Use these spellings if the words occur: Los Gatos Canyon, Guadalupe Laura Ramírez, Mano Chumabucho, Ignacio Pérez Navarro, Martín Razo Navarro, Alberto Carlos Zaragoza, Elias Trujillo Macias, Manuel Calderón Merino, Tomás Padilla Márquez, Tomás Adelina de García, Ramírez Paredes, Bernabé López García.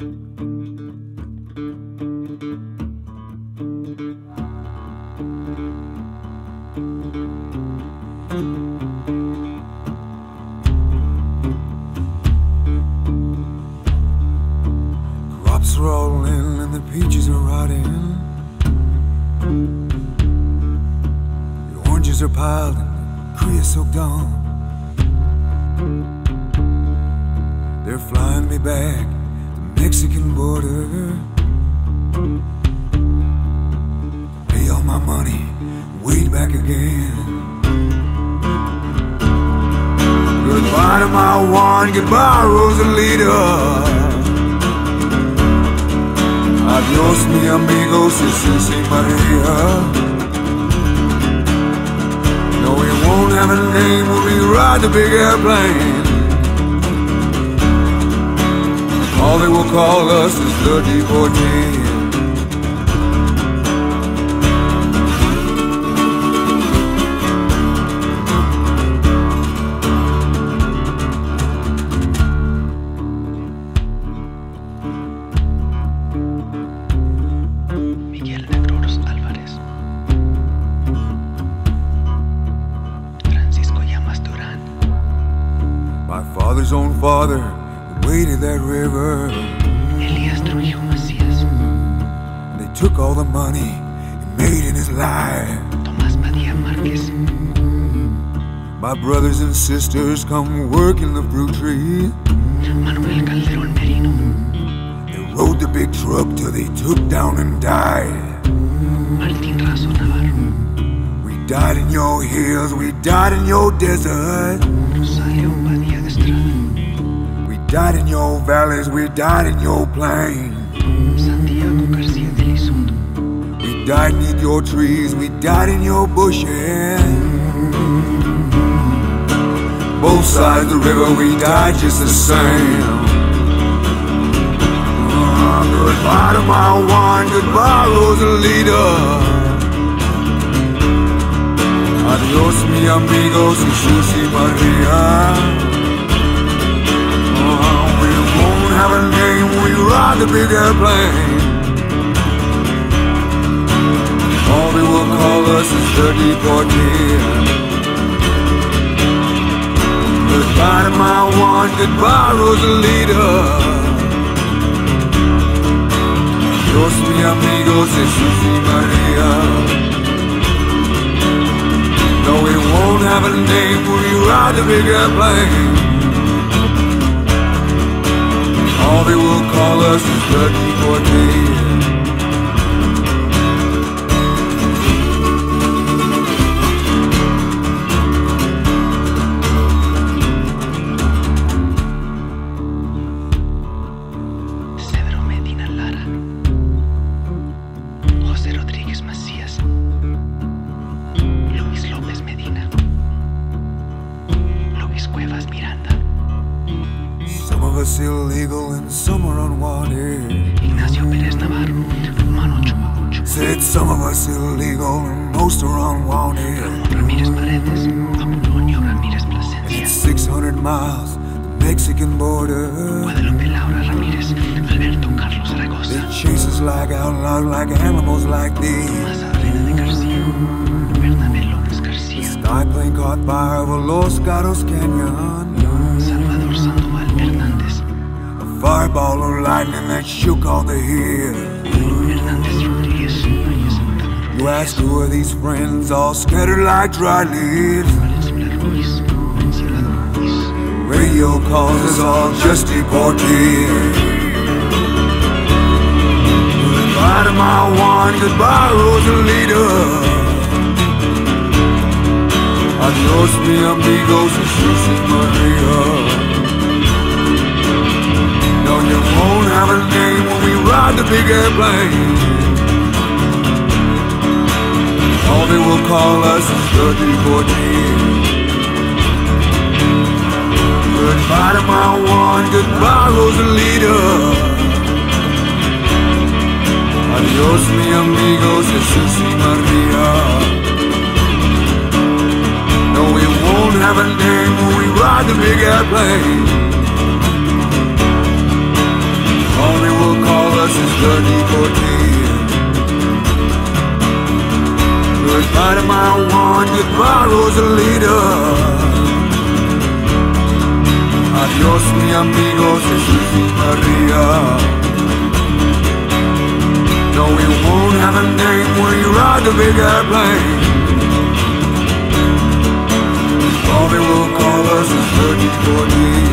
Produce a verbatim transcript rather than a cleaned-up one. Crops rolling and the peaches are rotting. The oranges are piled and the creosote gone. They're flying me back to the Mexican border. Pay all my money, wait back again. Goodbye to my Juan, goodbye Rosalita. Adios mi amigos, Jesus y Maria. No, we won't have a name when we ride the big airplane. All they will call us is the deportees. Elias Trujillo Macias. They took all the money he made in his life. Tomás Padilla Márquez. My brothers and sisters come work in the fruit tree. Manuel Calderón Merino. They rode the big truck till they took down and died. Martín Razo Navarro. We died in your hills, we died in your desert. We died in your valleys, we died in your plains. We died neath your trees, we died in your bushes. Both sides of the river, we died just the same. Oh, goodbye to my wine, goodbye Rosalita. Adios mi amigos, Jesus y Maria. Have a name when you ride the big airplane. All they will call us is the deportees. Goodbye to my one, goodbye Rosalita. Dios mi amigos, Jesus y Maria. No, we won't have a name when you ride the big airplane. All they will call us is the deportees. Illegal and some are unwanted. Ignacio Pérez Navarro, Mano Chumabucho. Said some of us illegal and most are unwanted. Ramírez Paredes, Ramírez It's six hundred miles, the Mexican border. Guadalupe Laura Ramírez, Alberto Carlos Zaragoza. They chase us like outlaws, like animals like these. Tomás Adelina de García, Bernabé López García. The sky plane caught fire over Los Gatos Canyon. Fireball or lightning that shook all the hills. You ask who are these friends, all scattered like dry leaves. Radio calls us all just deportees. Goodbye to my one, goodbye Rosalita. Adios mi amigos, Jesus y Maria. You won't have a name when we ride the big airplane. All they will call us is the deportees. Goodbye to my one, goodbye Rosalita. Adios mi amigos, Jesus y Maria. No, we won't have a name when we ride the big airplane. Only bloody cocaine. Goodbye to my wand, goodbye Rosalita. Adios mi amigos, Jesús y Maria. No, we won't have a name when you ride the big airplane. Bobby will call us a bloody cocaine.